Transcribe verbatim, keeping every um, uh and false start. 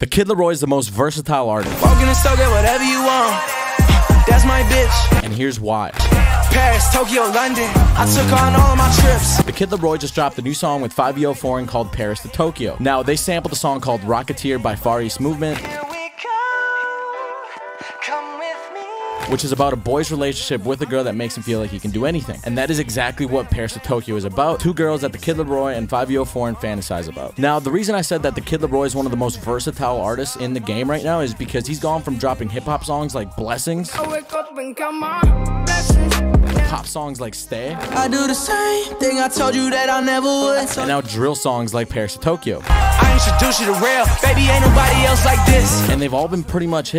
The Kid LAROI is the most versatile artist. Walking in Tokyo, get whatever you want. That's my bitch. And here's why. Paris, Tokyo, London. I took on all of my trips. The Kid LAROI just dropped a new song with Fivio Foreign called Paris to Tokyo. Now, they sampled a song called Rocketeer by Far East Movement, which is about a boy's relationship with a girl that makes him feel like he can do anything. And that is exactly what Paris to Tokyo is about. Two girls that the Kid LAROI and Fivio Foreign fantasize about. Now, the reason I said that the Kid LAROI is one of the most versatile artists in the game right now is because he's gone from dropping hip-hop songs like Blessings, pop songs like Stay, I do the same thing I told you that I never would, and now drill songs like Paris to Tokyo. I introduce you to real, baby, ain't nobody else like this. And they've all been pretty much hit.